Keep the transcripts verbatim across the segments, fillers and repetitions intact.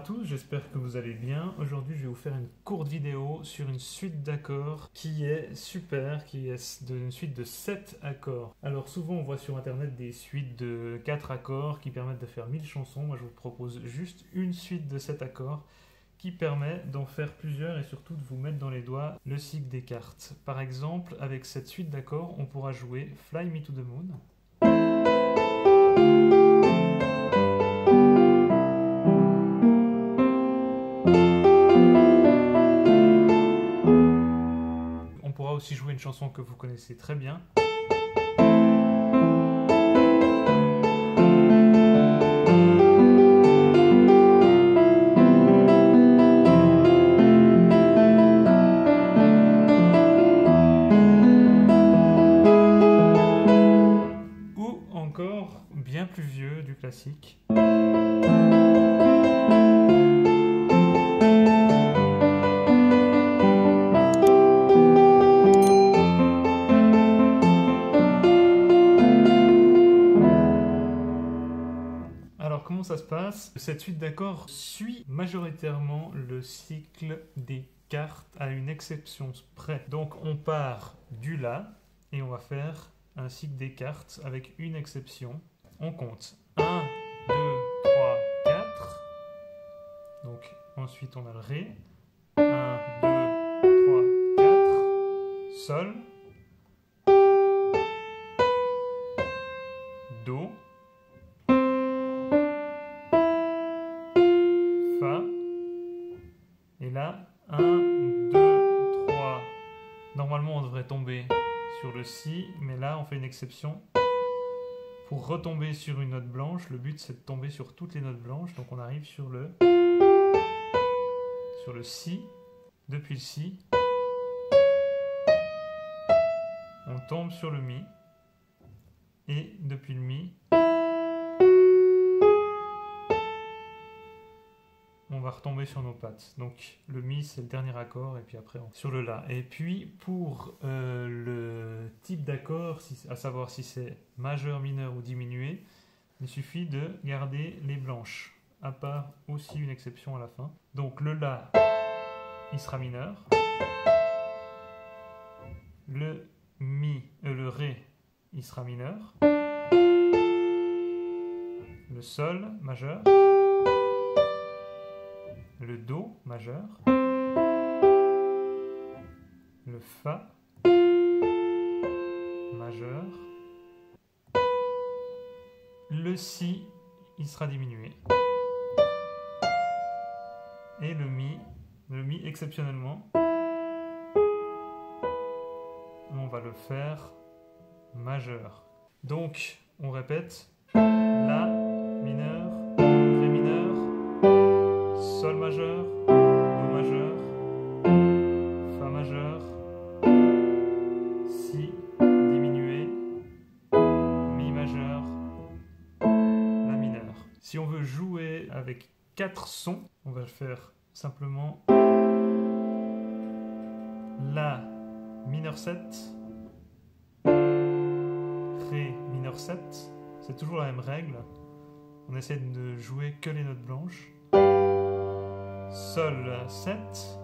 à tous, j'espère que vous allez bien. Aujourd'hui je vais vous faire une courte vidéo sur une suite d'accords qui est super, qui est une suite de sept accords. Alors souvent on voit sur internet des suites de quatre accords qui permettent de faire mille chansons. Moi je vous propose juste une suite de sept accords qui permet d'en faire plusieurs et surtout de vous mettre dans les doigts le cycle des cartes. Par exemple, avec cette suite d'accords, on pourra jouer Fly Me To The Moon. On pourra aussi jouer une chanson que vous connaissez très bien. Bien plus vieux du classique. Alors comment ça se passe? Cette suite d'accords suit majoritairement le cycle des cartes à une exception près. Donc on part du La et on va faire un cycle des cartes avec une exception. On compte un, deux, trois, quatre. Donc ensuite on a le Ré. un, deux, trois, quatre. Sol. Do. Fa. Et là, un, deux, trois. Normalement on devrait tomber sur le Si, mais là on fait une exception. Pour retomber sur une note blanche, le but c'est de tomber sur toutes les notes blanches, donc on arrive sur le sur le Si, depuis le Si, on tombe sur le Mi, et depuis le Mi, on va retomber sur nos pattes. Donc le Mi c'est le dernier accord, et puis après on... sur le La. Et puis pour euh, le type d'accord, si, à savoir si c'est majeur, mineur ou diminué, il suffit de garder les blanches, à part aussi une exception à la fin. Donc le La, il sera mineur. Le Mi, euh, le Ré, il sera mineur. Le Sol, majeur. Le Do majeur, le Fa majeur, le Si il sera diminué et le Mi, le Mi exceptionnellement, on va le faire majeur. Donc on répète La mineur, Ré mineur, Sol majeur, Do majeur, Fa majeur, Si diminué, Mi majeur, La mineure. Si on veut jouer avec quatre sons, on va faire simplement La mineur sept, Ré mineur sept, c'est toujours la même règle, on essaie de ne jouer que les notes blanches. Sol sept,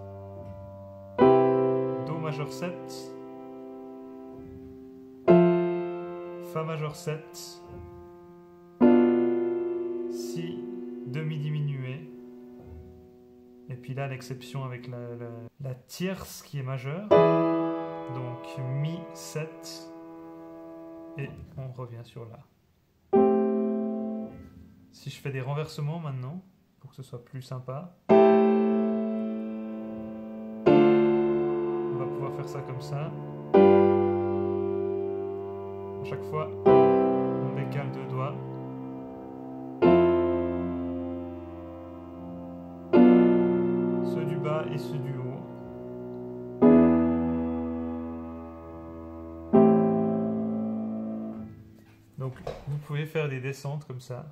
Do majeur sept, Fa majeur sept, Si demi diminué, et puis là l'exception avec la, la, la tierce qui est majeure, donc Mi sept, et on revient sur La. Si je fais des renversements maintenant, pour que ce soit plus sympa, on va pouvoir faire ça comme ça. À chaque fois, on décale deux doigts. Ceux du bas et ceux du haut. Donc, vous pouvez faire des descentes comme ça.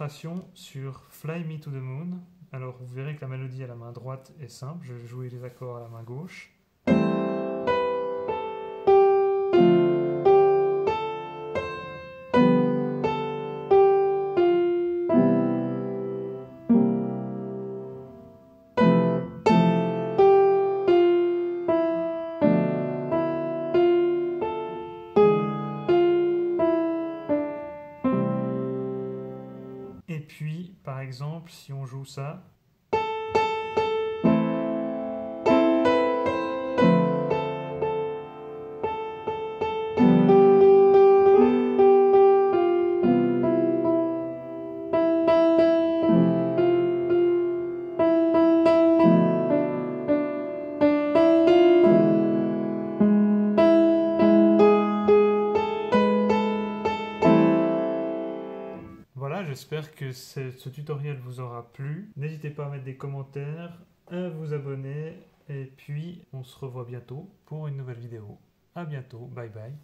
illustration sur Fly Me To The Moon. Alors vous verrez que la mélodie à la main droite est simple, je vais jouer les accords à la main gauche. Et puis, par exemple, si on joue ça, j'espère que ce, ce tutoriel vous aura plu. N'hésitez pas à mettre des commentaires, à vous abonner, et puis on se revoit bientôt pour une nouvelle vidéo. À bientôt, bye bye.